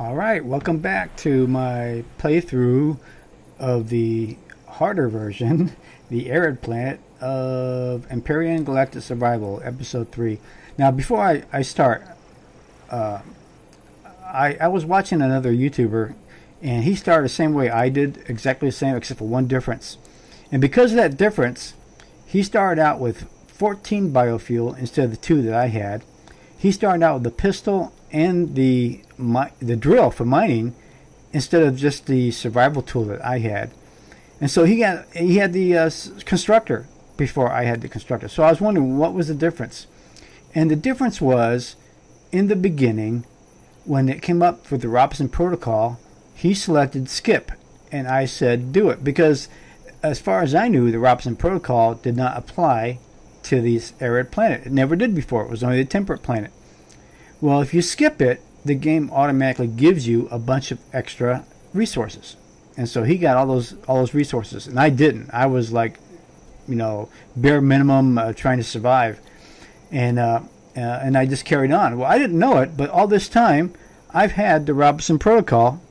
Alright, welcome back to my playthrough of the harder version, the arid planet of Empyrion Galactic Survival, Episode 3. Now, before I start, I was watching another YouTuber, and he started the same way I did, exactly the same, except for one difference. And because of that difference, he started out with 14 biofuel instead of the 2 that I had. He started out with the pistol and the drill for mining instead of just the survival tool that I had, and so he had the constructor before I had the constructor. So I was wondering what was the difference, and the difference was in the beginning when it came up for the Robson Protocol, he selected skip and I said do it, because as far as I knew the Robson Protocol did not apply to this arid planet. It never did before. It was only the temperate planet. Well, if you skip it, the game automatically gives you a bunch of extra resources, and so he got all those resources, and I didn't. I was like, you know, bare minimum trying to survive, and I just carried on. Well, I didn't know it, but all this time I've had the Robinson Protocol,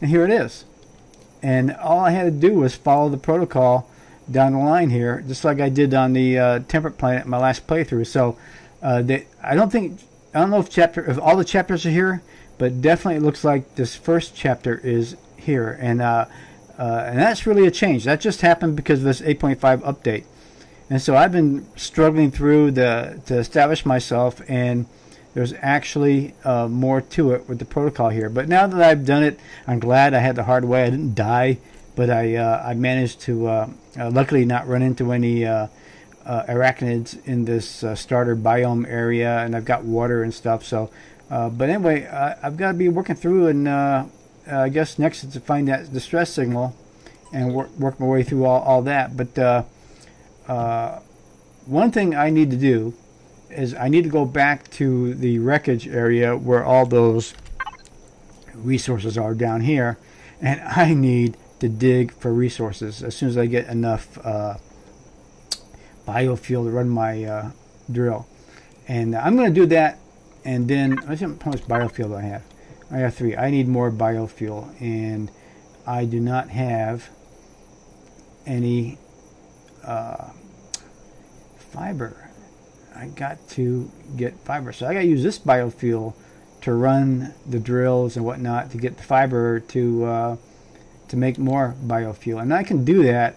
and here it is, and all I had to do was follow the protocol down the line here, just like I did on the temperate planet in my last playthrough. So. I don't know if all the chapters are here, but definitely it looks like this first chapter is here, and that's really a change. That just happened because of this 8.5 update, and so I've been struggling through to establish myself, and there's actually more to it with the protocol here. But now that I've done it, I'm glad I had the hard way. I didn't die, but I managed to luckily not run into any. Arachnids in this starter biome area, and I've got water and stuff. So but anyway, I've got to be working through, and I guess next is to find that distress signal and work my way through all that. But one thing I need to do is I need to go back to the wreckage area where all those resources are down here, and I need to dig for resources as soon as I get enough biofuel to run my drill, and I'm going to do that. And then let's see how much biofuel do I have. I have 3. I need more biofuel, and I do not have any fiber. I got to get fiber, so I got to use this biofuel to run the drills and whatnot to get the fiber to make more biofuel, and I can do that.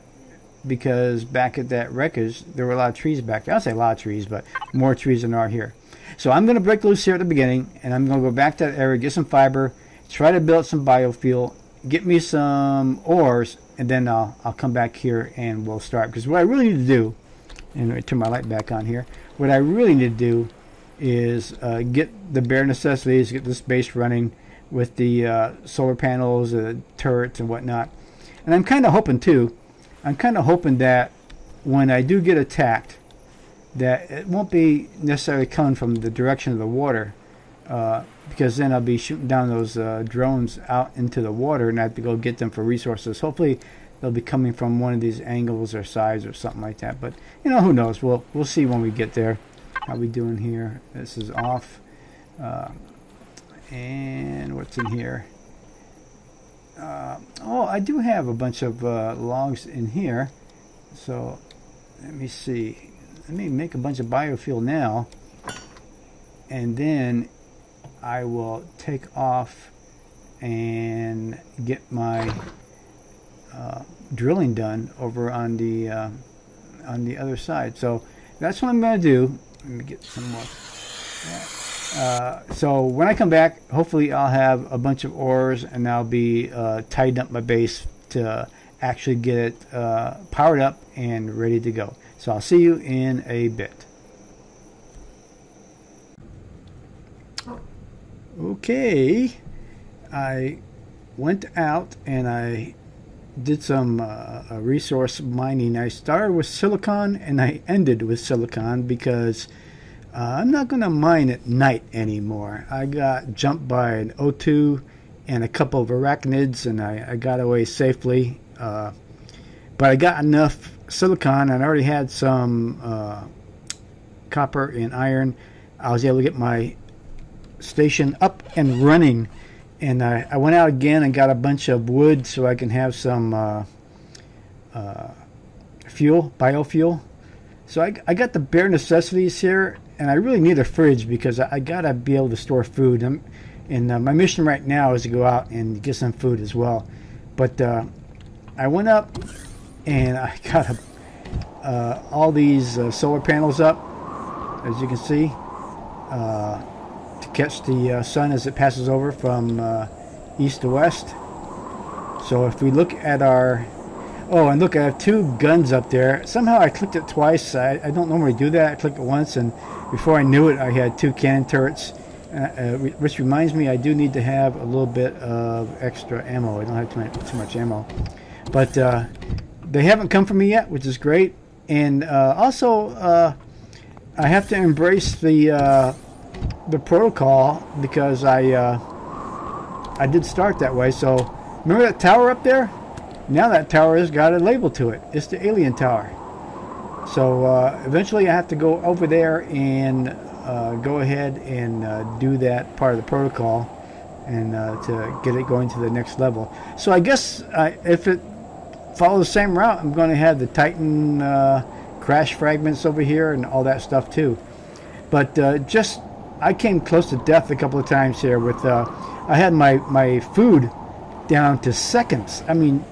Because back at that wreckage, there were a lot of trees back there. I'll say a lot of trees, but more trees than there are here. So I'm going to break loose here at the beginning, and I'm going to go back to that area, get some fiber, try to build some biofuel, get me some ores, and then I'll come back here and we'll start. Because what I really need to do, and I turn my light back on here, what I really need to do is get the bare necessities, get this base running with the solar panels, turrets, and whatnot. And I'm kind of hoping too. I'm kind of hoping that when I do get attacked, that it won't be necessarily coming from the direction of the water, because then I'll be shooting down those drones out into the water, and I have to go get them for resources. Hopefully, they'll be coming from one of these angles or sides or something like that. But you know, who knows? We'll see when we get there. How we doing here? This is off, and what's in here? Oh, I do have a bunch of logs in here, so let me see. Let me make a bunch of biofuel now, and then I will take off and get my drilling done over on the other side. So that's what I'm going to do. Let me get some more. So when I come back, hopefully I'll have a bunch of ores, and I'll be tidying up my base to actually get it powered up and ready to go. So I'll see you in a bit. Okay, I went out and I did some resource mining. I started with silicon and I ended with silicon because I'm not going to mine at night anymore. I got jumped by an O2 and a couple of arachnids, and I got away safely. But I got enough silicon, and I already had some copper and iron. I was able to get my station up and running. And I went out again and got a bunch of wood so I can have some fuel, biofuel. So I got the bare necessities here, and I really need a fridge because I gotta be able to store food. And my mission right now is to go out and get some food as well. But I went up and I got all these solar panels up, as you can see, to catch the sun as it passes over from east to west. So if we look at our... Oh, and look, I have two guns up there. Somehow I clicked it twice. I don't normally do that. I clicked it once, and before I knew it, I had two cannon turrets, which reminds me I do need to have a little bit of extra ammo. I don't have too much ammo. But they haven't come for me yet, which is great. And also, I have to embrace the protocol because I did start that way. So remember that tower up there? Now that tower has got a label to it. It's the alien tower. So eventually I have to go over there and go ahead and do that part of the protocol and to get it going to the next level. So I guess if it follow the same route, I'm going to have the Titan crash fragments over here and all that stuff too. But just I came close to death a couple of times here with I had my food down to seconds. I mean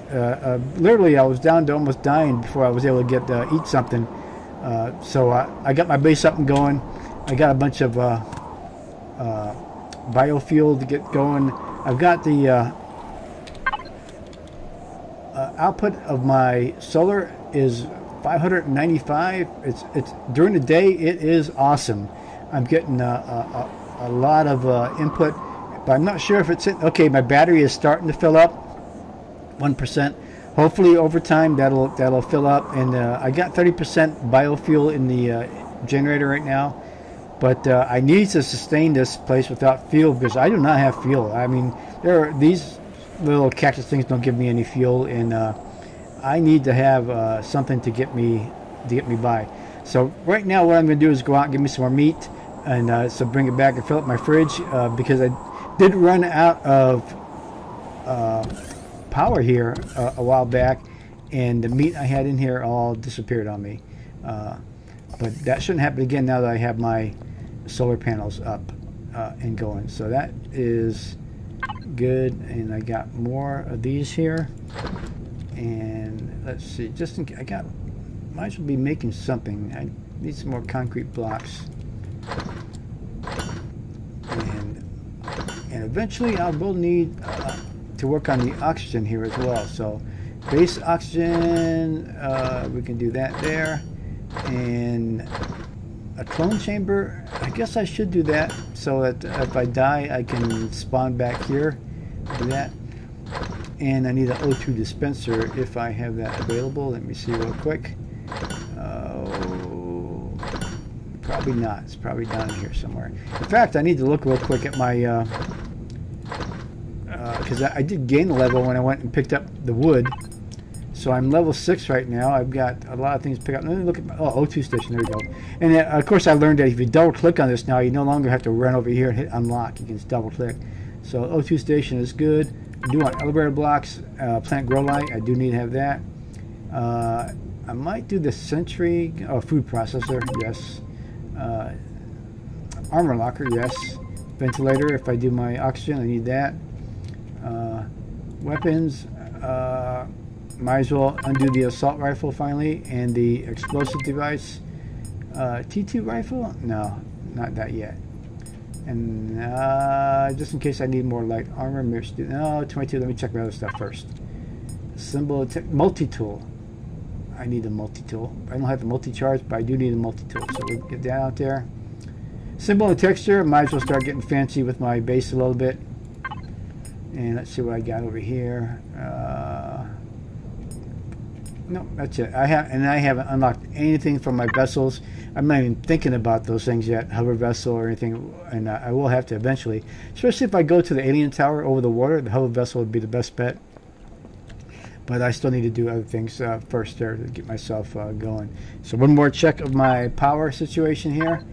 literally I was down to almost dying before I was able to get eat something. So I got my base up and going. I got a bunch of biofuel to get going. I've got the output of my solar is 595. It's during the day. It is awesome. I'm getting a lot of input, but I'm not sure if it's okay. My battery is starting to fill up 1%. Hopefully over time that'll fill up. And I got 30% biofuel in the generator right now, but I need to sustain this place without fuel because I do not have fuel. I mean, there are these little cactus things don't give me any fuel, and I need to have something to get me by. So right now what I'm going to do is go out and give me some more meat, and so bring it back and fill up my fridge because I did run out of power here a while back, and the meat I had in here all disappeared on me. But that shouldn't happen again now that I have my solar panels up and going. So that is good, and I got more of these here. And let's see, just in case, I got, might as well be making something. I need some more concrete blocks, and eventually I will need to work on the oxygen here as well. So base oxygen, we can do that there, and a clone chamber. I guess I should do that so that if I die I can spawn back here. Do that. And I need an O2 dispenser if I have that available. Let me see real quick. Oh, probably not. It's probably down here somewhere. In fact, I need to look real quick at my because I did gain a level when I went and picked up the wood. So I'm level 6 right now. I've got a lot of things to pick up. Let me look at my O2 station. There we go. And of course, I learned that if you double click on this now, you no longer have to run over here and hit unlock. You can just double click. So O2 station is good. I do want elevator blocks, plant grow light. I do need to have that. I might do the sentry, oh, food processor, yes. Armor locker, yes. Ventilator, if I do my oxygen, I need that. Weapons. Might as well undo the assault rifle finally, and the explosive device. T2 rifle? No, not that yet. And just in case I need more light armor, maybe, no, 22. Let me check my other stuff first. Symbol multi-tool. I need a multi-tool. I don't have the multi-charge, but I do need a multi-tool. So we'll get that out there. Symbol and texture. Might as well start getting fancy with my base a little bit. And let's see what I got over here. No, that's it. I haven't unlocked anything from my vessels. I'm not even thinking about those things yet, hover vessel or anything, and I will have to eventually. Especially if I go to the alien tower over the water, the hover vessel would be the best bet. But I still need to do other things first there to get myself going. So one more check of my power situation here,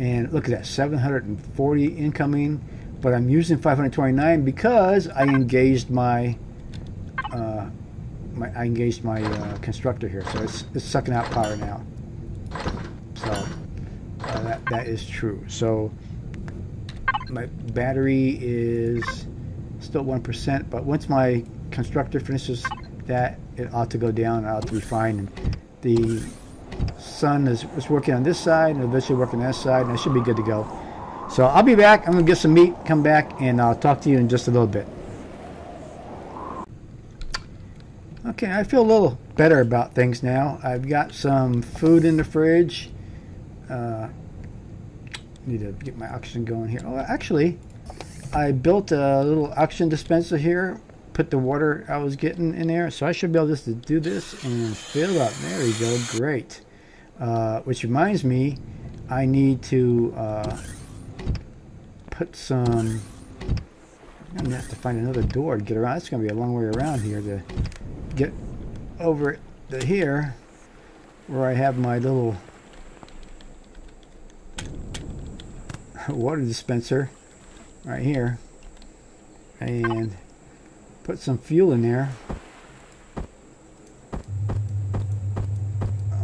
And look at that, 740 incoming, but I'm using 529 because I engaged my constructor here, so it's sucking out power now. So that is true. So my battery is still 1%, but once my constructor finishes that, it ought to go down and ought to be fine. And the sun is working on this side and eventually working on that side, and I should be good to go. So I'll be back. I'm going to get some meat, come back, and I'll talk to you in just a little bit. Okay, I feel a little better about things now. I've got some food in the fridge. Need to get my oxygen going here. Oh, actually, I built a little oxygen dispenser here. Put the water I was getting in there, so I should be able just to do this and fill up. There we go, great. Which reminds me, I need to put some. I'm gonna have to find another door to get around. It's gonna be a long way around here to get over to here, where I have my little water dispenser right here, and put some fuel in there.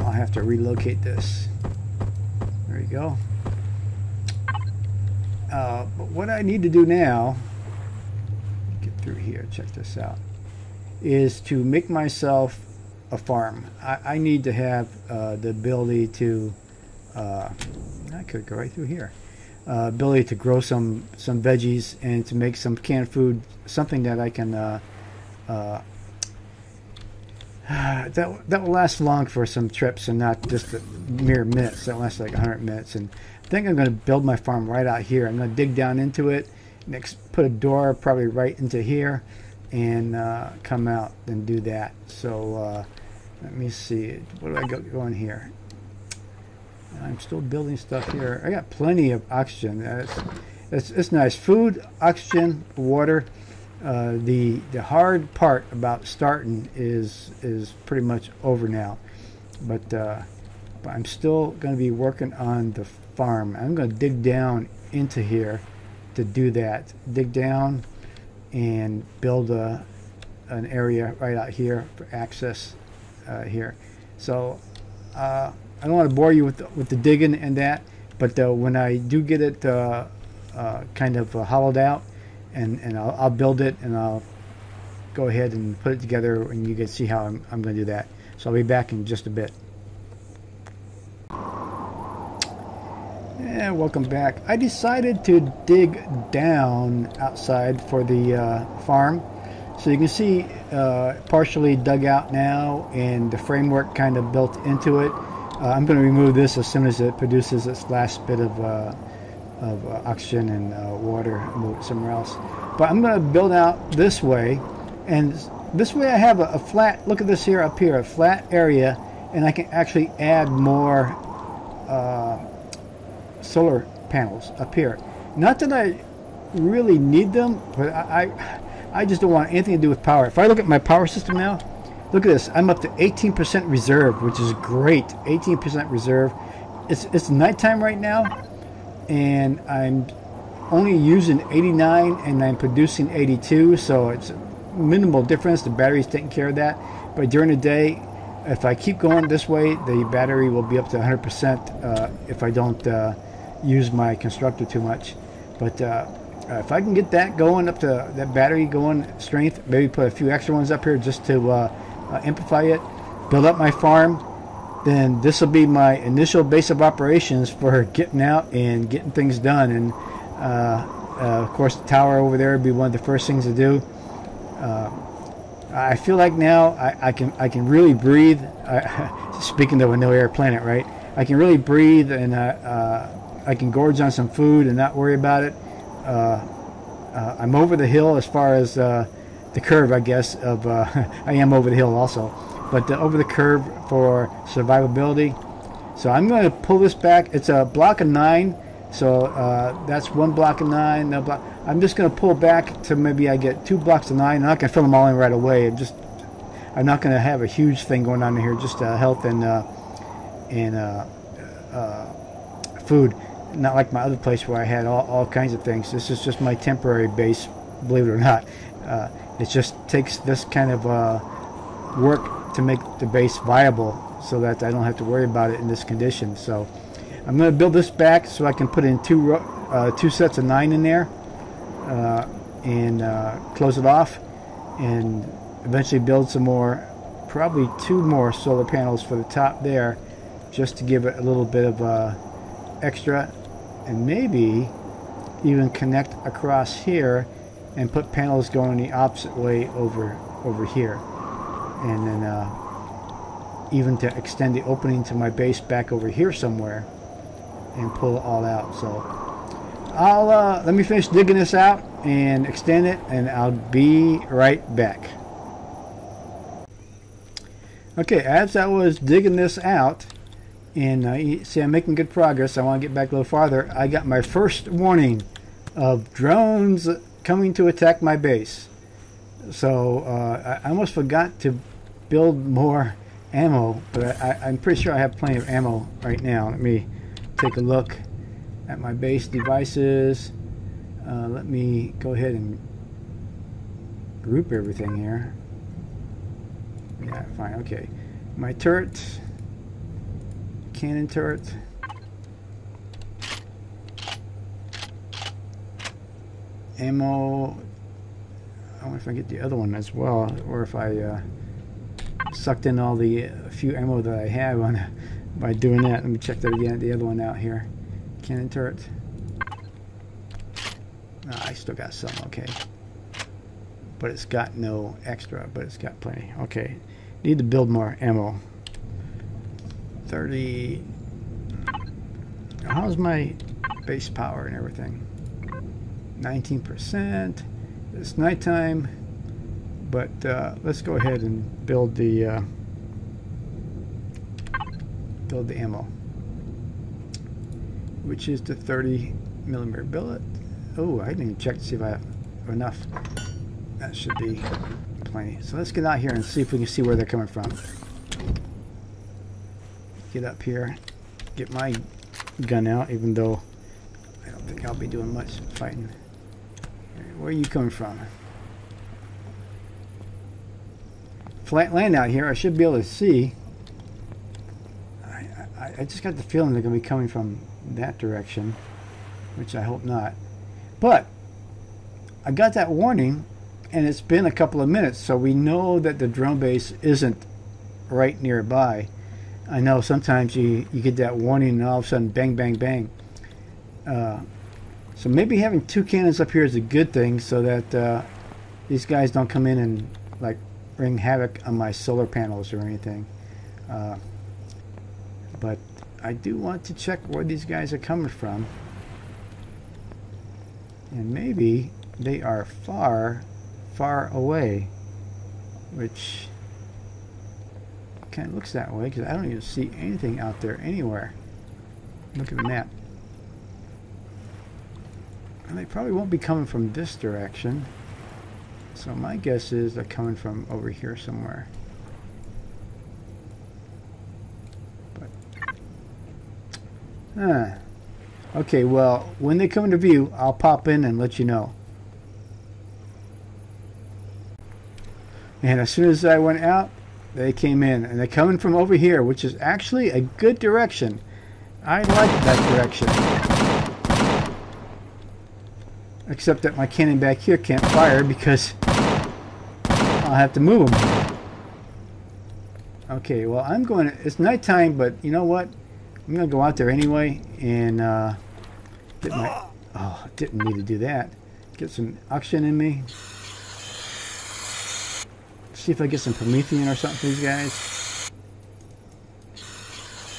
I'll have to relocate this. There you go. But what I need to do now, get through here, check this out, is to make myself a farm. I need to have the ability to, I could go right through here. Ability to grow some veggies and to make some canned food, something that I can that will last long for some trips and not just a mere minutes. That lasts like 100 minutes. And I think I'm going to build my farm right out here. I'm going to dig down into it, next put a door probably right into here, and come out and do that. So let me see. What do I got going here? I'm still building stuff here. I got plenty of oxygen. It's nice. Food, oxygen, water. The hard part about starting is pretty much over now. But I'm still going to be working on the farm. I'm going to dig down into here to do that. Dig down and build an area right out here for access here. So. I don't want to bore you with the digging and that, but when I do get it kind of hollowed out, and I'll build it, and I'll go ahead and put it together, and you can see how I'm going to do that. So I'll be back in just a bit. And welcome back. I decided to dig down outside for the farm. So you can see partially dug out now, and the framework kind of built into it. I'm going to remove this as soon as it produces its last bit of oxygen and water. I'll move it somewhere else. But I'm going to build out this way, and this way I have a flat, look at this here up here, a flat area, and I can actually add more solar panels up here. Not that I really need them, but I just don't want anything to do with power. If I look at my power system now, look at this. I'm up to 18% reserve, which is great. 18% reserve. It's nighttime right now, and I'm only using 89, and I'm producing 82, so it's minimal difference. The battery's taking care of that. But during the day, if I keep going this way, the battery will be up to 100% if I don't use my constructor too much. But if I can get that going up to that battery going strength, maybe put a few extra ones up here just to amplify it, build up my farm, then this will be my initial base of operations for getting out and getting things done. And of course, the tower over there would be one of the first things to do. I feel like now I can really breathe. Speaking of a no air planet, right? I can really breathe, and I can gorge on some food and not worry about it. I'm over the hill as far as the curve, I guess, of I am over the hill also, but over the curve for survivability. So I'm going to pull this back. It's a block of 9, so that's one block of 9. No block. I'm just going to pull back to maybe I get 2 blocks of 9. I'm not going to fill them all in right away. I'm not going to have a huge thing going on here. Just health and food. not like my other place where I had all kinds of things. This is just my temporary base, believe it or not. It just takes this kind of work to make the base viable so that I don't have to worry about it in this condition. So I'm going to build this back so I can put in two sets of 9 in there and close it off, and eventually build some more, probably 2 more solar panels for the top there, just to give it a little bit of extra, and maybe even connect across here and put panels going the opposite way over here, and then even to extend the opening to my base back over here somewhere and pull it all out. So I'll let me finish digging this out and extend it, and I'll be right back. Okay, as I was digging this out, and see I'm making good progress, I want to get back a little farther. I got my first warning of drones coming to attack my base. So I almost forgot to build more ammo, but I'm pretty sure I have plenty of ammo right now. Let me take a look at my base devices. Let me go ahead and group everything here. Yeah, fine, okay. My turret, cannon turret. Ammo. I don't know if I get the other one as well, or if I sucked in all the few ammo that I have on by doing that. Let me check that again, the other one out here. Cannon turret. Oh, I still got some, okay. But it's got no extra, but it's got plenty. Okay, need to build more ammo. 30. How's my base power and everything? 19%. It's nighttime, but let's go ahead and build the ammo, which is the 30 millimeter billet. Oh, I didn't even check to see if I have enough. That should be plenty. So let's get out here and see if we can see where they're coming from. Get up here, get my gun out, even though I don't think I'll be doing much fighting. Where are you coming from? Flat land out here. I should be able to see. I just got the feeling they're going to be coming from that direction, which I hope not. But I got that warning, and it's been a couple of minutes, so we know that the drone base isn't right nearby. I know sometimes you get that warning and all of a sudden bang, bang, bang. So maybe having 2 cannons up here is a good thing, so that these guys don't come in and like bring havoc on my solar panels or anything. But I do want to check where these guys are coming from, and maybe they are far, far away, which kind of looks that way because I don't even see anything out there anywhere. Look at the map. And they probably won't be coming from this direction, so my guess is they're coming from over here somewhere. But okay, well, when they come into view, I'll pop in and let you know. And as soon as I went out, they came in, and they're coming from over here, which is actually a good direction. I like that direction. Except that my cannon back here can't fire because I'll have to move them. Okay, well, I'm going to... It's nighttime, but you know what? I'm going to go out there anyway and get my... Oh, didn't need to do that. Get some oxygen in me. See if I get some Promethean or something for these guys.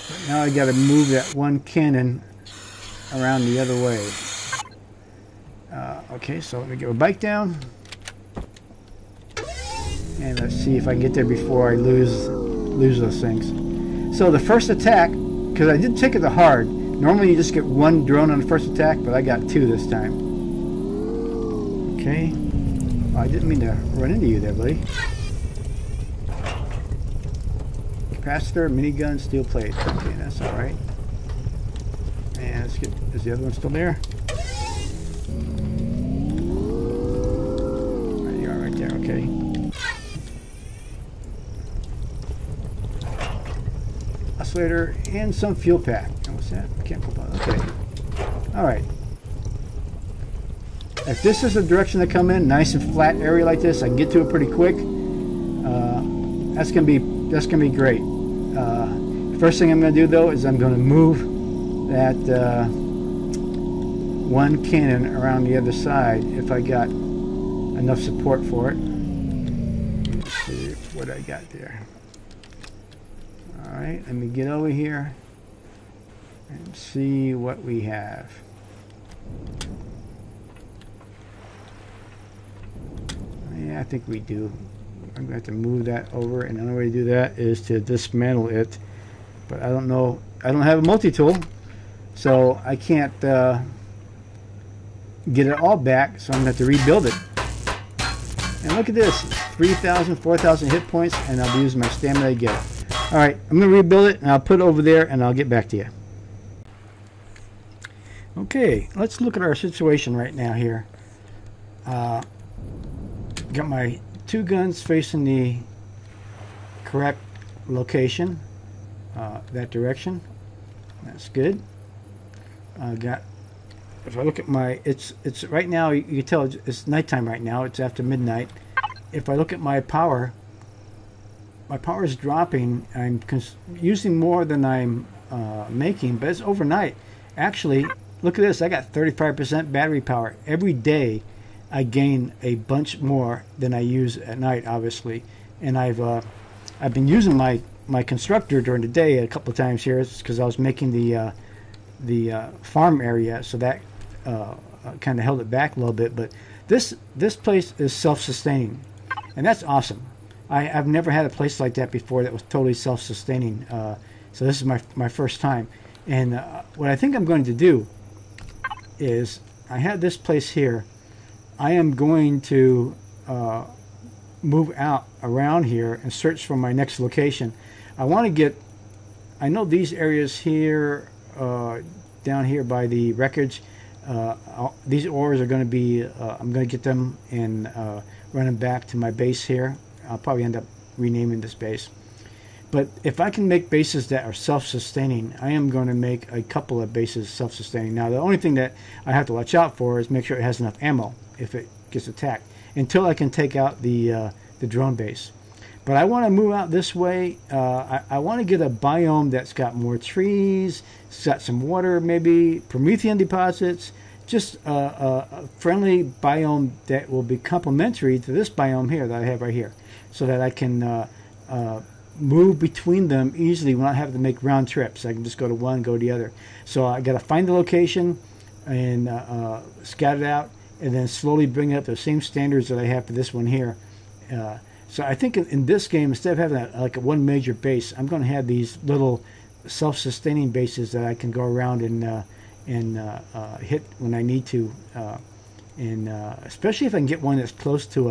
But now I got to move that one cannon around the other way. Okay, so let me get my bike down. And let's see if I can get there before I lose those things. So the first attack, because I did take it to hard. Normally you just get 1 drone on the first attack, but I got 2 this time. Okay. Well, I didn't mean to run into you there, buddy. Capacitor, minigun, steel plate. Okay, that's alright. And let's get, is the other one still there? There you are right there, okay. Oscillator and some fuel pack. Oh, what's that? I can't pull that. Okay. Alright. If this is the direction to come in, nice and flat area like this, I can get to it pretty quick. That's gonna be great. First thing I'm gonna do though is I'm gonna move that one cannon around the other side if I got enough support for it. Let's see what I got there. All right, let me get over here and see what we have. Yeah, I think we do. I'm going to have to move that over, and the only way to do that is to dismantle it. But I don't know. I don't have a multi-tool, so I can't get it all back, so I'm going to have to rebuild it. And look at this. 3,000, 4,000 hit points, and I'll be using my stamina to get it. All right, I'm going to rebuild it, and I'll put it over there, and I'll get back to you. Okay, let's look at our situation right now here. Got my two guns facing the correct location, that direction. That's good. I got, if I look at my, it's right now, you can tell it's nighttime right now, it's after midnight. If I look at my power is dropping. I'm using more than I'm making, but it's overnight. Actually, look at this, I got 35% battery power every day. I gain a bunch more than I use at night, obviously, and I've been using my constructor during the day a couple of times here. It's because I was making the farm area, so that kind of held it back a little bit. But this place is self-sustaining, and that's awesome. I've never had a place like that before that was totally self-sustaining. So this is my first time, and what I think I'm going to do is I have this place here. I am going to move out around here and search for my next location. I want to get, I know these areas here, down here by the wreckage, these ores are going to be, I'm going to get them and run them back to my base here. I'll probably end up renaming this base. But if I can make bases that are self-sustaining, I am going to make a couple of bases self-sustaining. Now, the only thing that I have to watch out for is make sure it has enough ammo if it gets attacked, until I can take out the drone base. But I want to move out this way. I want to get a biome that's got more trees, it's got some water maybe, Promethean deposits, just a friendly biome that will be complementary to this biome here that I have right here, so that I can move between them easily without having to make round trips. I can just go to one, go to the other. So I got to find the location and scout it out, and then slowly bring up the same standards that I have for this one here. So I think in this game, instead of having like a one major base, I'm going to have these little self-sustaining bases that I can go around and hit when I need to. Especially if I can get one that's close to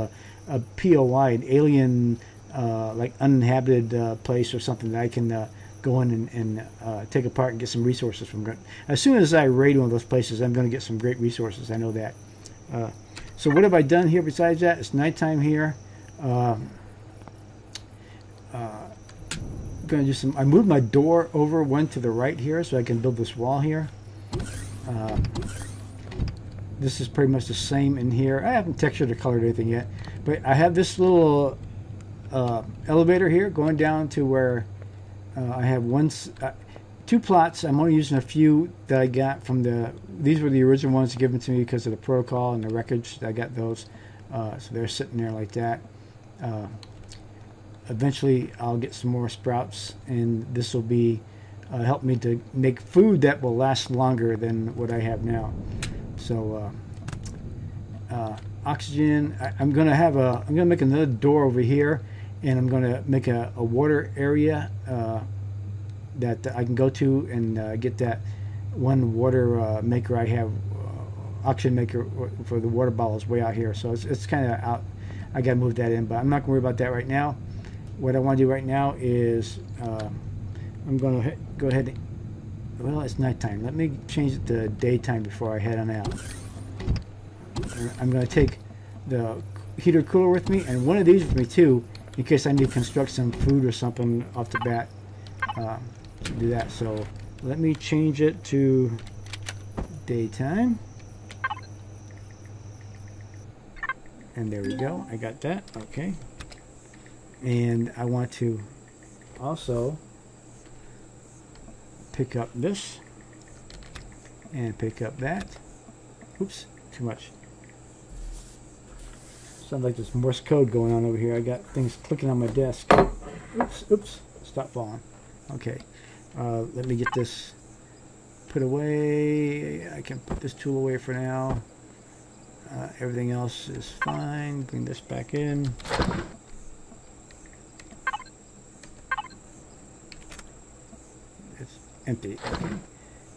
a POI, an alien, like uninhabited place or something that I can go in and take apart and get some resources from. As soon as I raid one of those places, I'm going to get some great resources. I know that. So what have I done here besides that? It's nighttime here. I'm gonna do some. I moved my door over one to the right here so I can build this wall here. This is pretty much the same in here. I haven't textured or colored anything yet, but I have this little elevator here going down to where I have two plots. I'm only using a few that I got from the, these were the original ones given to me because of the protocol and the wreckage. I got those. So they're sitting there like that. Eventually I'll get some more sprouts, and this will be help me to make food that will last longer than what I have now. So oxygen, I'm gonna make another door over here, and I'm gonna make a water area that I can go to and get that one water maker I have, oxygen maker for the water bottles way out here. So it's kind of out. I got to move that in, but I'm not going to worry about that right now. What I want to do right now is I'm going to go ahead Well, it's nighttime. Let me change it to daytime before I head on out. I'm going to take the heater cooler with me, and one of these with me too, in case I need to construct some food or something off the bat to do that. So let me change it to daytime. And there we go. I got that. Okay. And I want to also pick up this and pick up that. Oops, too much. Sounds like there's Morse code going on over here. I got things clicking on my desk. Oops, oops. Stop falling. Okay. Let me get this put away. I can put this tool away for now. Everything else is fine. Bring this back in. It's empty. Okay.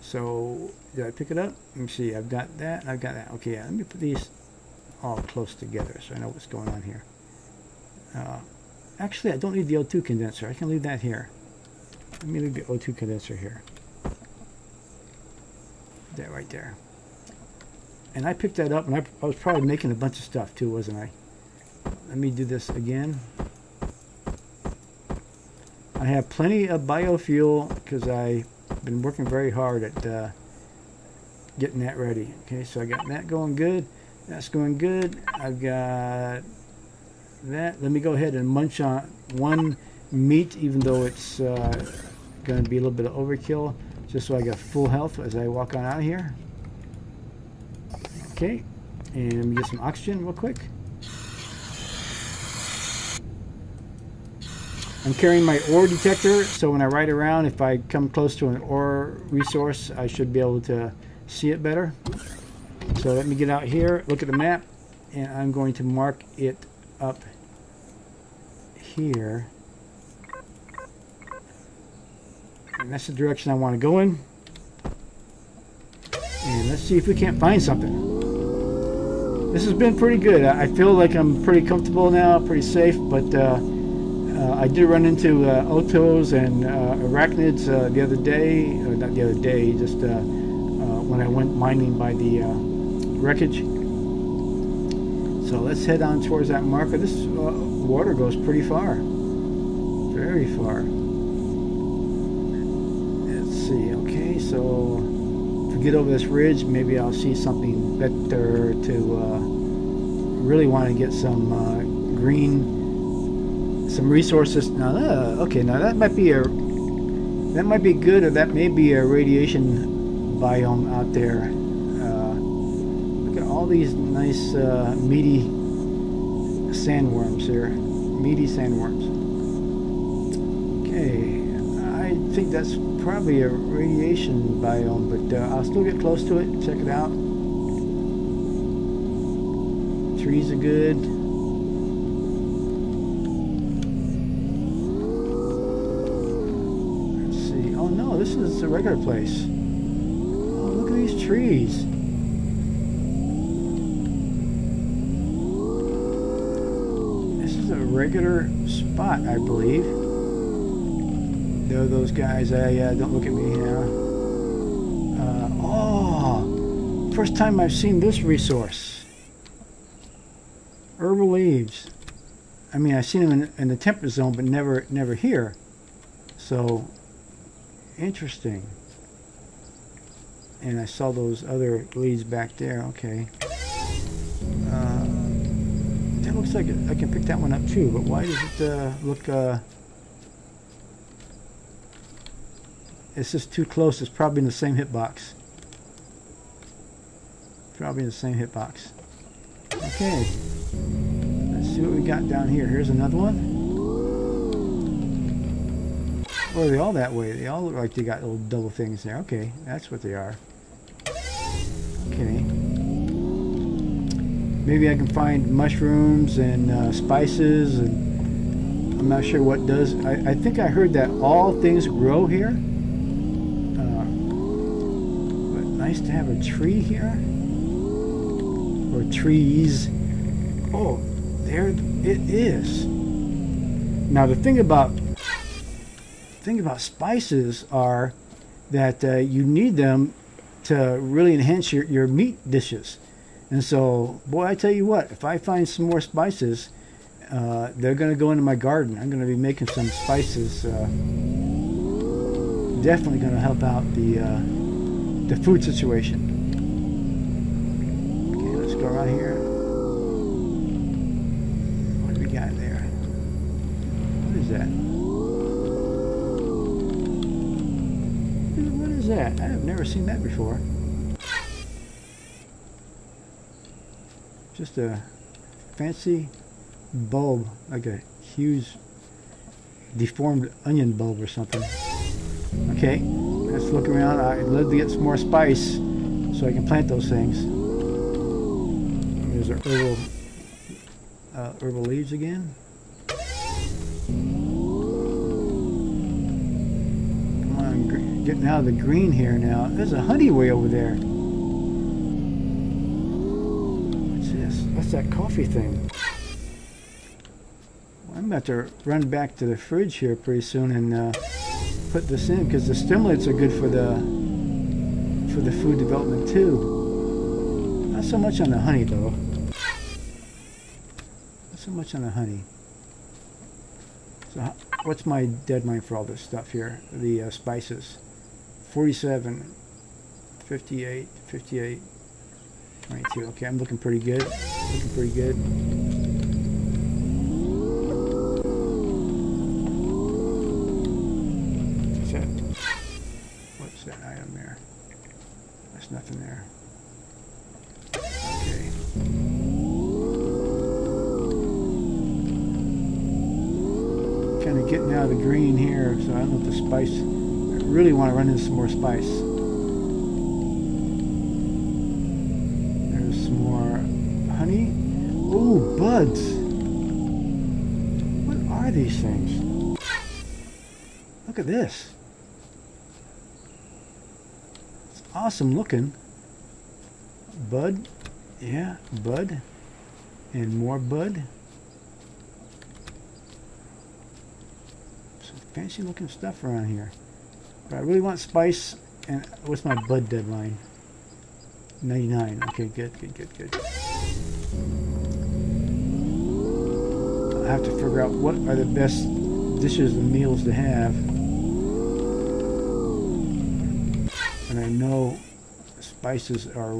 So, did I pick it up? Let me see. I've got that. I've got that. Okay, yeah, let me put these all close together so I know what's going on here. Actually, I don't need the O2 condenser. I can leave that here. Let me leave the O2 condenser here. That right there. And I picked that up, and I was probably making a bunch of stuff too, wasn't I? Let me do this again. I have plenty of biofuel because I've been working very hard at getting that ready. Okay, so I got that going good. That's going good. I've got that. Let me go ahead and munch on one meat, even though it's going to be a little bit of overkill, just so I got full health as I walk on out of here. Okay, and let me get some oxygen real quick. I'm carrying my ore detector, so when I ride around, if I come close to an ore resource, I should be able to see it better. So let me get out here, look at the map, and I'm going to mark it up here. And that's the direction I want to go in. And let's see if we can't find something. This has been pretty good. I feel like I'm pretty comfortable now, pretty safe, but I did run into otos and arachnids the other day, or not the other day, just when I went mining by the wreckage. So let's head on towards that marker. This water goes pretty far, very far. Let's see, okay, so get over this ridge, maybe I'll see something better to really want to get some green, some resources. Now, okay, now that might be a, that might be good, or that may be a radiation biome out there. Look at all these nice meaty sandworms here, meaty sandworms. Okay, I think that's probably a radiation biome, but I'll still get close to it, check it out. Trees are good. Let's see. Oh no, this is a regular place. Oh, look at these trees. This is a regular spot, I believe. There are those guys. Don't look at me now. Oh, first time I've seen this resource. Herbal leaves. I mean, I've seen them in the temperate zone, but never here. So interesting. And I saw those other leaves back there. Okay. That looks like I can pick that one up too. But why does it look? It's just too close. It's probably in the same hitbox. Probably in the same hitbox. Okay. Let's see what we got down here. Here's another one. Oh, are they all that way? They all look like they got little double things there. Okay, that's what they are. Okay. Maybe I can find mushrooms and spices, and I'm not sure what does. I think I heard that all things grow here. Nice to have a tree here, or trees. Oh, there it is. Now the thing about spices are that you need them to really enhance your meat dishes. And so, boy, I tell you what, if I find some more spices, they're going to go into my garden. I'm going to be making some spices. Definitely going to help out the food situation. Okay, let's go around here. What do we got there? What is that? What is that? I have never seen that before. Just a fancy bulb, like a huge deformed onion bulb or something. Okay, let's look around. I'd love to get some more spice so I can plant those things. There's our herbal leaves again. Come on, I'm getting out of the green here now. There's a honey way over there. What's that coffee thing? Well, I'm about to run back to the fridge here pretty soon and put this in, because the stimulants are good for the food development too. Not so much on the honey though. Not so much on the honey. So what's my deadline for all this stuff here? The spices. 47, 58, 58. 22. Okay, I'm looking pretty good. Looking pretty good. What's that? What's that item there? There's nothing there. Okay. Kind of getting out of the green here, so I don't know if the spice. I really want to run into some more spice. Ooh, buds. What are these things? Look at this. It's awesome looking. Bud. Yeah, bud. And more bud. Some fancy looking stuff around here. But I really want spice. And what's my bud deadline? 99. Okay, good, good, good, good. I have to figure out what are the best dishes and meals to have. And I know spices are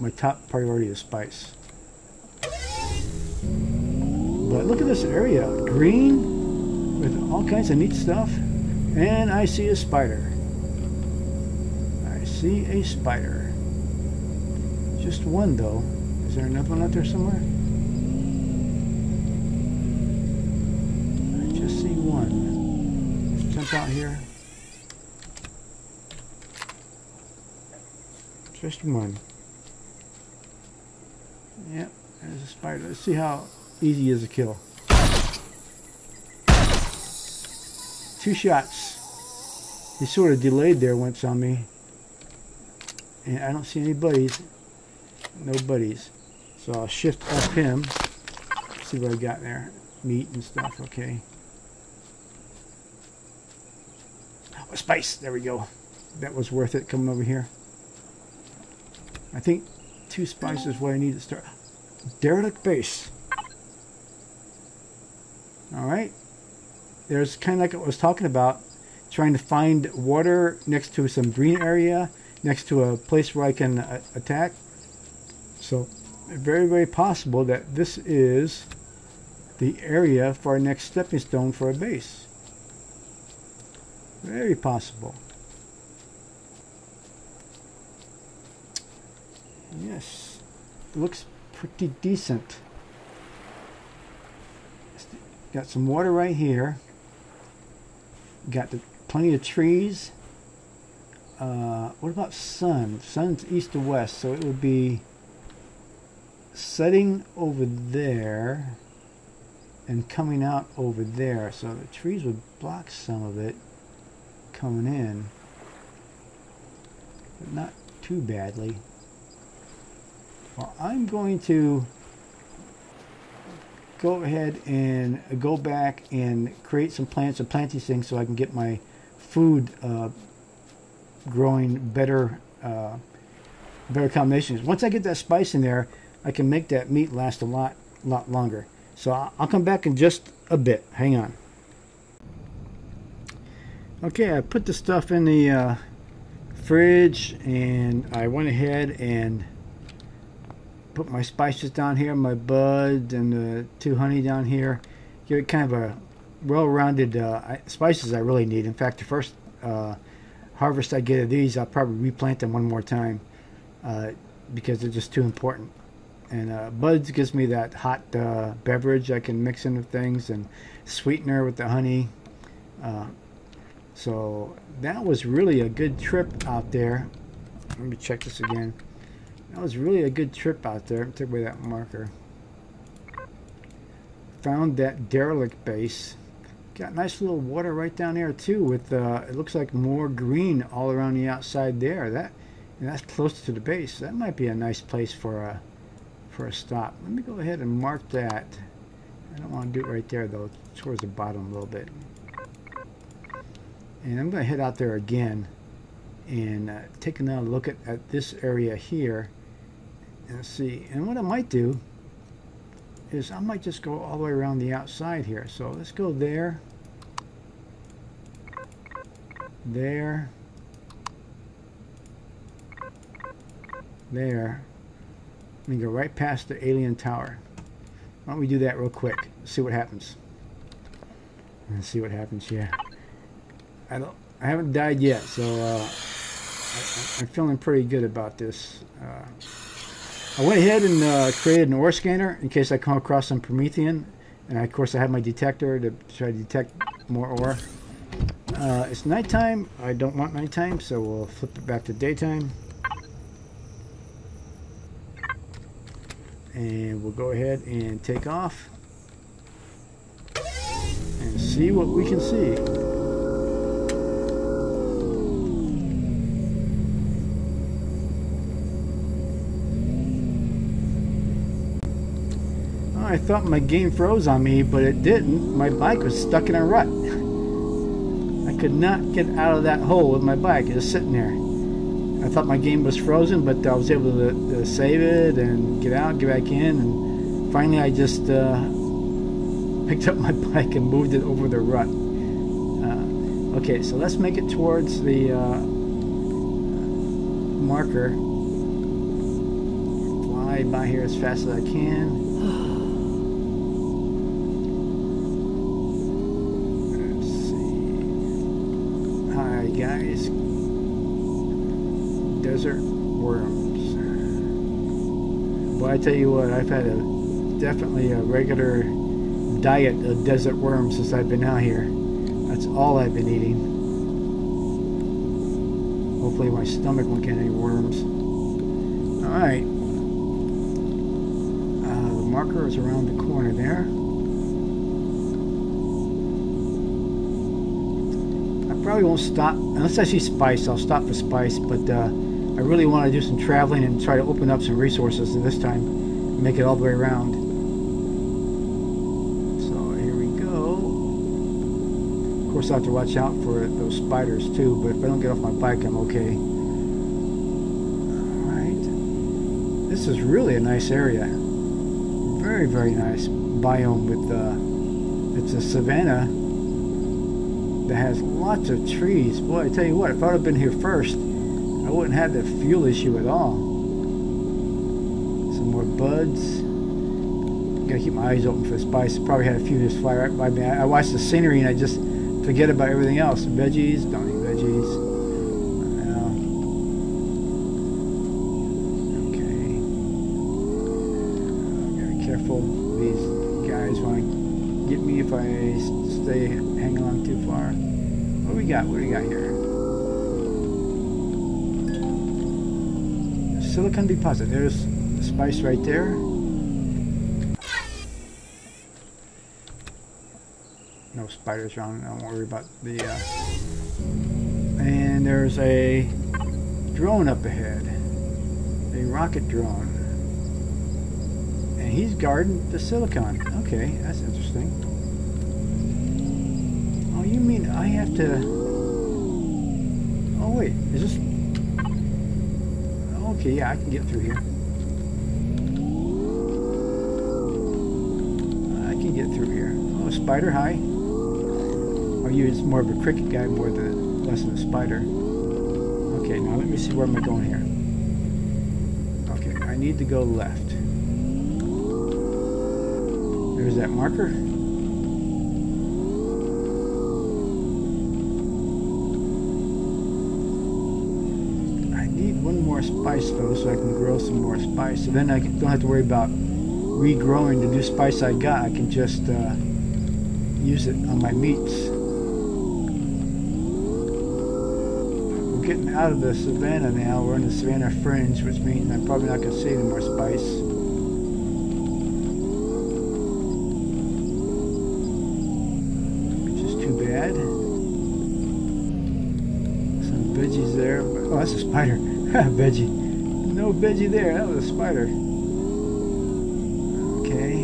my top priority is spice. But look at this area, green with all kinds of neat stuff. And I see a spider. I see a spider. Just one though. Is there another one out there somewhere? One. Let's jump out here. Just one. Yep, there's a spider. Let's see how easy it is to kill. 2 shots. He sort of delayed there once on me. And I don't see any buddies. No buddies. So I'll shift up him. Let's see what I got there. Meat and stuff, okay. Spice, there we go. That was worth it coming over here. I think 2 spices is what I need to start. Derelict base. Alright. There's kind of like what I was talking about. Trying to find water next to some green area. Next to a place where I can attack. So, very, very possible that this is the area for our next stepping stone for a base. Very possible. Yes. Looks pretty decent. Got some water right here. Got plenty of trees. What about sun? Sun's east to west, so it would be setting over there and coming out over there. So the trees would block some of it coming in, but not too badly. Well, I'm going to go ahead and go back and create some plants and plant these things so I can get my food growing better, better combinations. Once I get that spice in there, I can make that meat last a lot longer. So I'll come back in just a bit. Hang on. Okay, I put the stuff in the fridge, and I went ahead and put my spices down here, my buds and the 2 honey down here. Give it kind of a well-rounded spices I really need. In fact, the first harvest I get of these, I'll probably replant them one more time because they're just too important. And buds gives me that hot beverage I can mix in with things, and sweetener with the honey. So that was really a good trip out there. Let me check this again. That was really a good trip out there. Take away that marker. Found that derelict base. Got a nice little water right down there too, with it looks like more green all around the outside there. And that's close to the base. That might be a nice place for a stop. Let me go ahead and mark that. I don't want to do it right there though. It's towards the bottom a little bit. And I'm going to head out there again and take another look at this area here and see. And what I might do is I might just go all the way around the outside here. So let's go there, there, there. And go right past the alien tower. Why don't we do that real quick? See what happens. And see what happens here. I haven't died yet, so I'm feeling pretty good about this. I went ahead and created an ore scanner in case I come across some Promethean, and of course I have my detector to try to detect more ore. It's nighttime. I don't want nighttime, so we'll flip it back to daytime, and we'll go ahead and take off and see what we can see. I thought my game froze on me, but it didn't. My bike was stuck in a rut. I could not get out of that hole with my bike. It was sitting there. I thought my game was frozen, but I was able to save it and get out, get back in. And finally, I just picked up my bike and moved it over the rut. Okay, so let's make it towards the marker. Fly by here as fast as I can. Guys, desert worms. Well, I tell you what, I've had definitely a regular diet of desert worms since I've been out here. That's all I've been eating. Hopefully my stomach won't get any worms. Alright. The marker is around the corner there. Probably won't stop unless I see spice. I'll stop for spice, but I really want to do some traveling and try to open up some resources, and this time make it all the way around. So here we go. Of course, I have to watch out for those spiders too, but if I don't get off my bike, I'm okay. Alright, this is really a nice area. Very, very nice biome with it's a savanna that has lots of trees. Boy, I tell you what, if I would have been here first, I wouldn't have the fuel issue at all. Some more buds. Gotta keep my eyes open for the spice. Probably had a few just fly right by me. I watch the scenery and I just forget about everything else. Veggies, don't eat veggies. Okay. Gotta be careful. These guys want to get me if I stay hanging on too far. What do we got? What do we got here? Silicon deposit. There's the spice right there. No spiders around. I don't worry about the... And there's a drone up ahead. A rocket drone. And he's guarding the silicon. Okay, that's interesting. You mean I have to... Oh wait, is this... Okay, yeah, I can get through here. I can get through here. Oh, spider, hi. Are you just more of a cricket guy, more than less of a spider? Okay, now let me see where am I going here. Okay, I need to go left. There's that marker. I need one more spice though, so I can grow some more spice. So then I don't have to worry about regrowing the new spice I got. I can just use it on my meats. Getting out of the savannah now. We're in the savannah fringe, which means I'm probably not going to see any more spice. Which is too bad. Some veggies there. Oh, that's a spider. Veggie. No veggie there. That was a spider. Okay.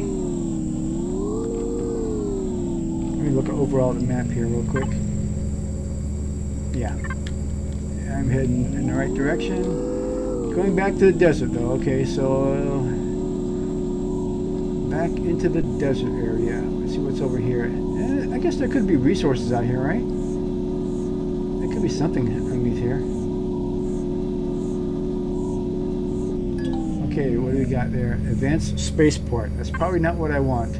Let me look overall at the map here real quick. Yeah. I'm heading in the right direction. Going back to the desert though. Okay, so back into the desert area. Let's see what's over here. I guess there could be resources out here, right? There could be something underneath here. Okay, what do we got there? Advanced spaceport. That's probably not what I want.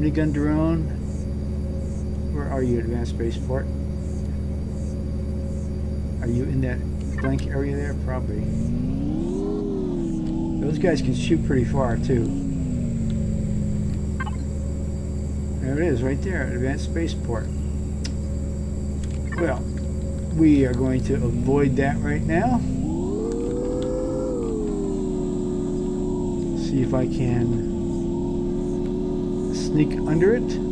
Minigun drone. Where are you, advanced spaceport? Are you in that blank area there? Probably. Those guys can shoot pretty far too. There it is, right there, advanced spaceport. Well, we are going to avoid that right now. See if I can sneak under it.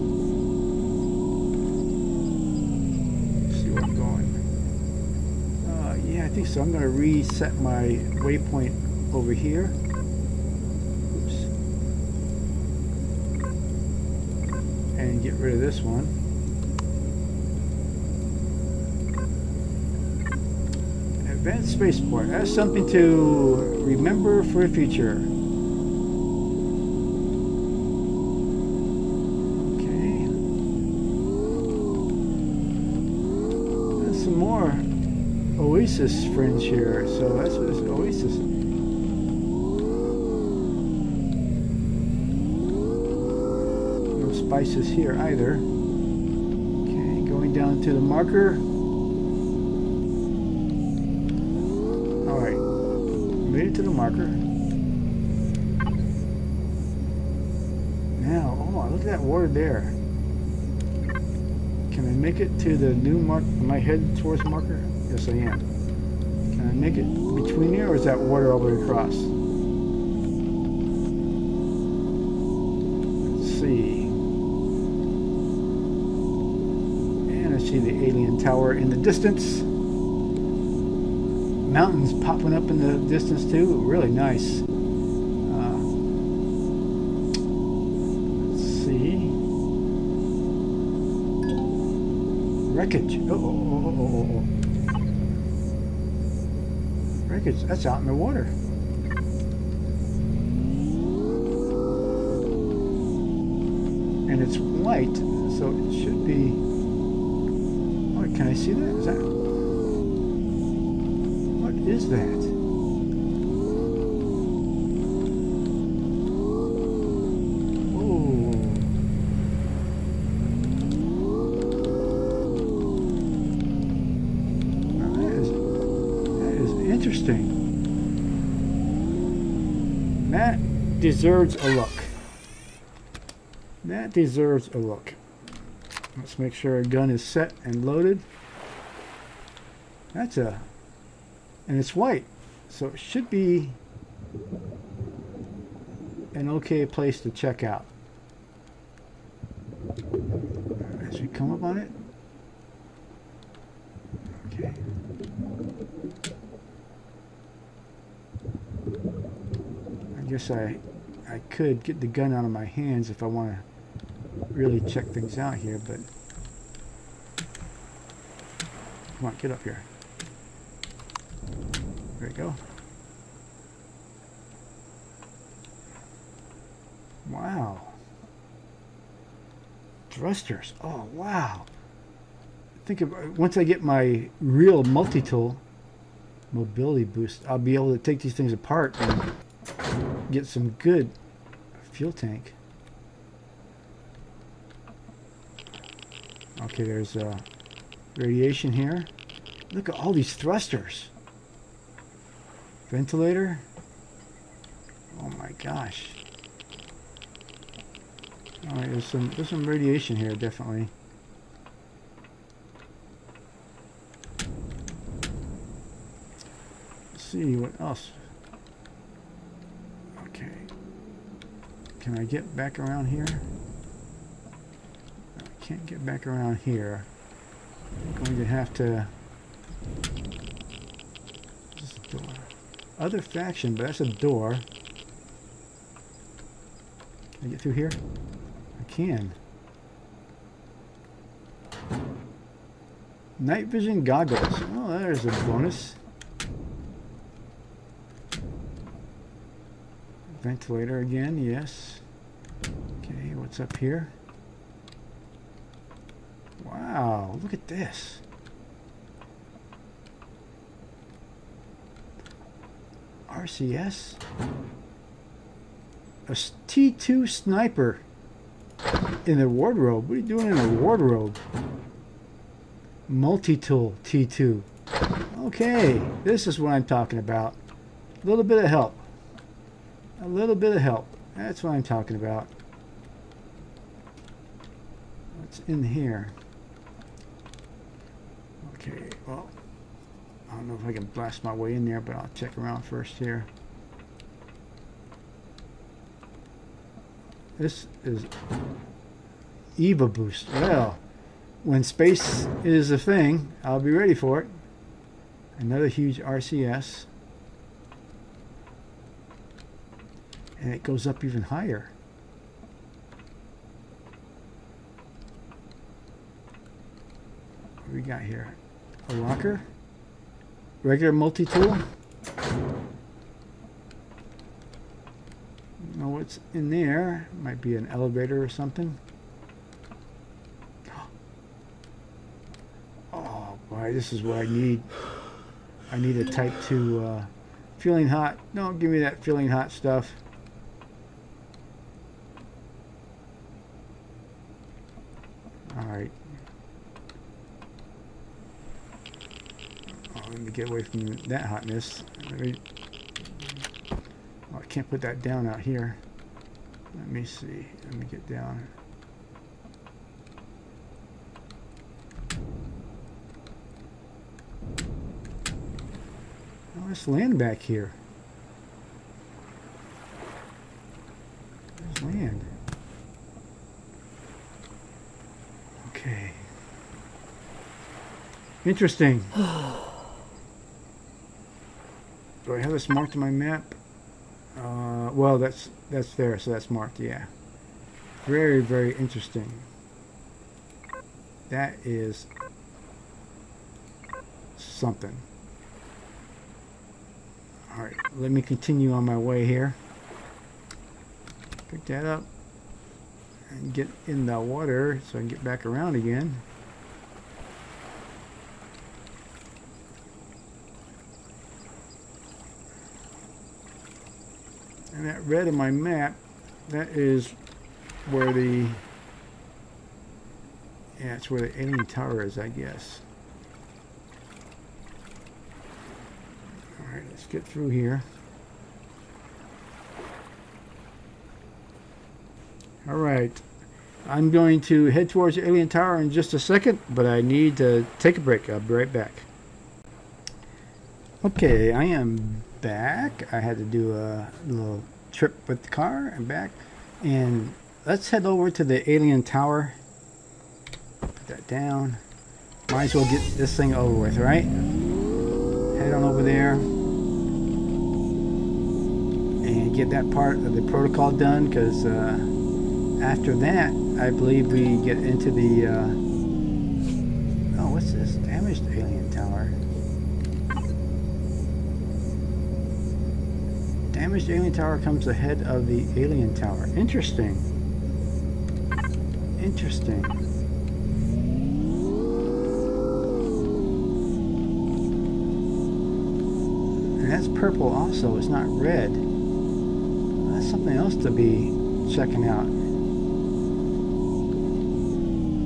So I'm going to reset my waypoint over here. Oops. And get rid of this one. Advanced spaceport. That's something to remember for the future. Okay. That's some more. Oasis fringe here, so that's what this oasis is. No spices here either. Okay, going down to the marker. Alright, made it to the marker. Now, oh, look at that water there. Can I make it to the new mark? Am I headed towards the marker? Yes, I am. Can I make it between here, or is that water all the way across? Let's see. And I see the alien tower in the distance. Mountains popping up in the distance, too. Really nice. Let's see. Wreckage. Oh. That's out in the water. And it's white, so it should be... Oh, can I see that? Is that... What is that? Oh. Now that is interesting. Deserves a look. That deserves a look. Let's make sure our gun is set and loaded. That's a... And it's white. So it should be an okay place to check out. As we come up on it. Okay. I guess I could get the gun out of my hands if I want to really check things out here, but Come on, get up here. There you go. Wow. Thrusters. Oh, wow. Think of once I get my real multi-tool mobility boost, I'll be able to take these things apart and get some good fuel tank. Okay, there's radiation here. Look at all these thrusters. Ventilator. Oh my gosh. All right, there's some radiation here, definitely. See what else. Okay, can I get back around here? I can't get back around here. I'm going to have to. This is a door. Other faction, but that's a door. Can I get through here? I can. Night vision goggles. Oh, there's a bonus. Ventilator again, yes. Okay, what's up here? Wow, look at this. RCS. A T2 sniper in a wardrobe. What are you doing in a wardrobe? Multi-tool T2. Okay, this is what I'm talking about. A little bit of help. A little bit of help. That's what I'm talking about. What's in here? Okay, well, I don't know if I can blast my way in there, but I'll check around first here. This is EVA boost. Well, when space is a thing, I'll be ready for it. Another huge RCS. And it goes up even higher. What do we got here? A locker? Regular multi-tool? Don't know what's in there. Might be an elevator or something. Oh boy, this is what I need. I need a type 2 feeling hot. Don't give me that feeling hot stuff. Get away from that hotness. Oh, I can't put that down out here. Let me see. Let me get down. Oh, there's land back here. There's land. Okay. Interesting. Do I have this marked on my map? Well, that's there, so that's marked, yeah. Very, very interesting. That is something. Alright, let me continue on my way here. Pick that up and get in the water so I can get back around again. And that red in my map, that is where the, yeah, it's where the alien tower is, I guess. All right, let's get through here. All right, I'm going to head towards the alien tower in just a second, but I need to take a break. I'll be right back. Okay, I am back. I had to do a little trip with the car and back, and let's head over to the alien tower. Put that down. Might as well get this thing over with, right? Head on over there and get that part of the protocol done, because after that I believe we get into the what's this damaged alien tower? Damaged alien tower comes ahead of the alien tower. Interesting. Interesting. And that's purple also, it's not red. That's something else to be checking out.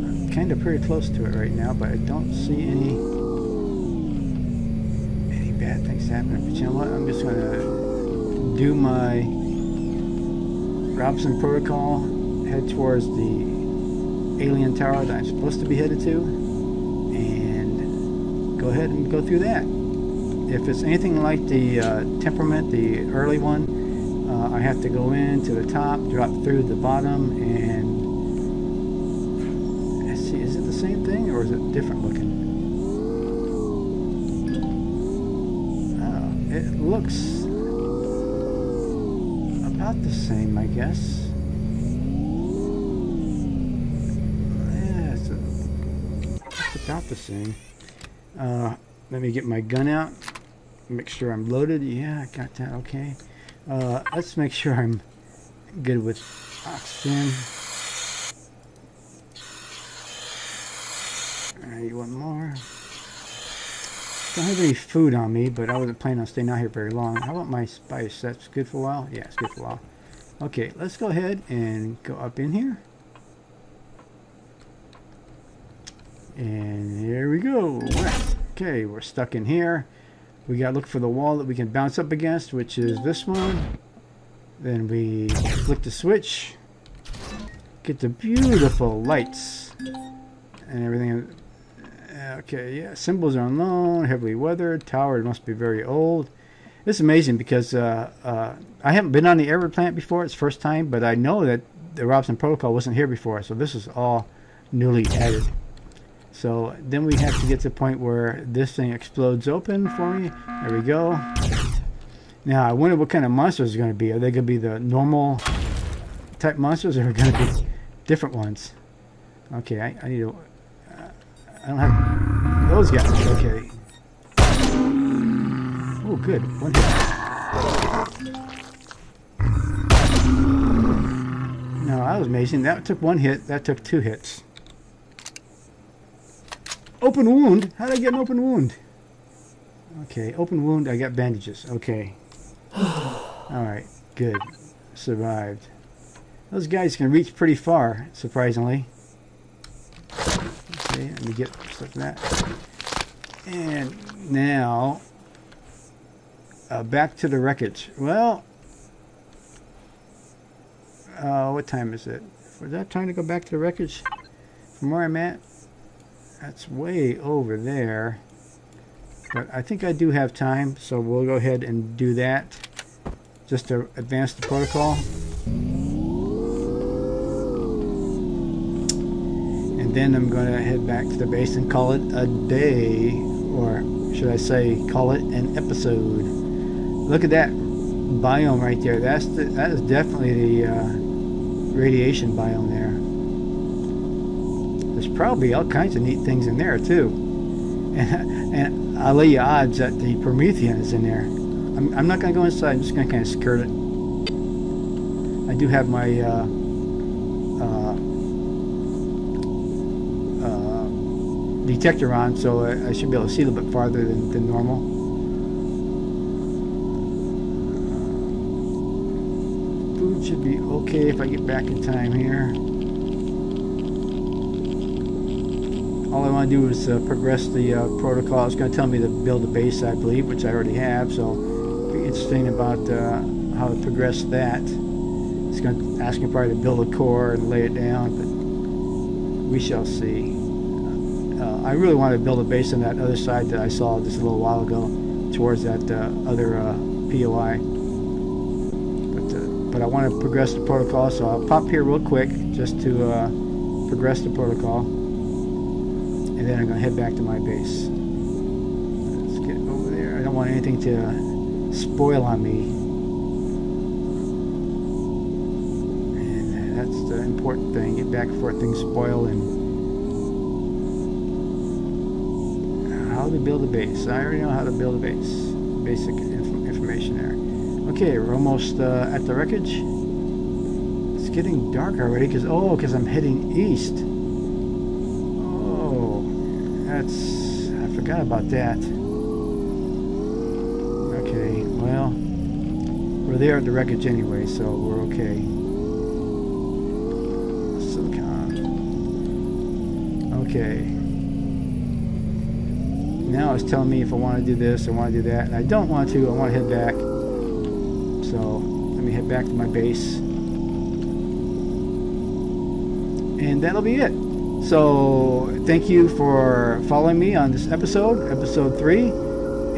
I'm kind of pretty close to it right now, but I don't see any bad things happening. But you know what? I'm just going to do my Robson Protocol, head towards the alien tower that I'm supposed to be headed to, and go ahead and go through that. If it's anything like the temperament, the early one, I have to go in to the top, drop through the bottom, and let's see, is it the same thing or is it different looking? Oh, it looks about the same, I guess. Yeah, it's about the same. Let me get my gun out, make sure I'm loaded. Yeah, I got that, okay. Let's make sure I'm good with oxygen. Alright, one more. Don't have any food on me, but I wasn't planning on staying out here very long. How about my spice? That's good for a while? Yeah, it's good for a while. Okay, let's go ahead and go up in here. And here we go. Okay, we're stuck in here. We gotta look for the wall that we can bounce up against, which is this one. Then we flick the switch, get the beautiful lights and everything. Okay, yeah, symbols are on loan, heavily weathered, tower must be very old. It's amazing because I haven't been on the airward planet before, it's first time, but I know that the Robson Protocol wasn't here before, so this is all newly added. So then we have to get to the point where this thing explodes open for me. There we go. Now I wonder what kind of monsters are going to be. Are they going to be the normal type monsters, or are they going to be different ones? Okay, I need to... I don't have those guys. Okay. Oh, good. One hit. No, that was amazing. That took one hit. That took two hits. Open wound? How did I get an open wound? Okay, open wound, I got bandages. Okay. Alright, good. Survived. Those guys can reach pretty far, surprisingly. Okay, let me get stuff in that. And now, back to the wreckage. Well, what time is it? Was that time to go back to the wreckage? From where I'm at? That's way over there, but I think I do have time, so we'll go ahead and do that just to advance the protocol. And then I'm going to head back to the base and call it a day, or should I say call it an episode. Look at that biome right there. That is definitely the radiation biome there. There's probably all kinds of neat things in there too, and I'll lay you odds that the Promethean is in there. I'm not going to go inside. I'm just going to kind of skirt it. I do have my detector on, so I should be able to see a little bit farther than normal. Food should be okay if I get back in time here. All I want to do is progress the protocol. It's going to tell me to build a base, I believe, which I already have. So it'll be interesting about how to progress that. It's going to ask me probably to build a core and lay it down, but we shall see. I really want to build a base on that other side that I saw just a little while ago, towards that other POI. But I want to progress the protocol, so I'll pop here real quick just to progress the protocol. And then I'm going to head back to my base. Let's get over there. I don't want anything to spoil on me. And that's the important thing. Get back before things spoil. And to build a base. I already know how to build a base. Basic information there. Okay, we're almost at the wreckage. It's getting dark already because, oh, because I'm heading east. Oh, that's, I forgot about that. Okay, well, we're there at the wreckage anyway, so we're okay. Okay, now it's telling me if I want to do this, I want to do that, and I don't want to, I want to head back. So let me head back to my base. And that'll be it. So thank you for following me on this episode, episode 3.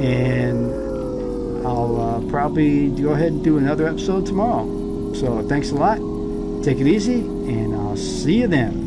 And I'll probably go ahead and do another episode tomorrow. So thanks a lot. Take it easy, and I'll see you then.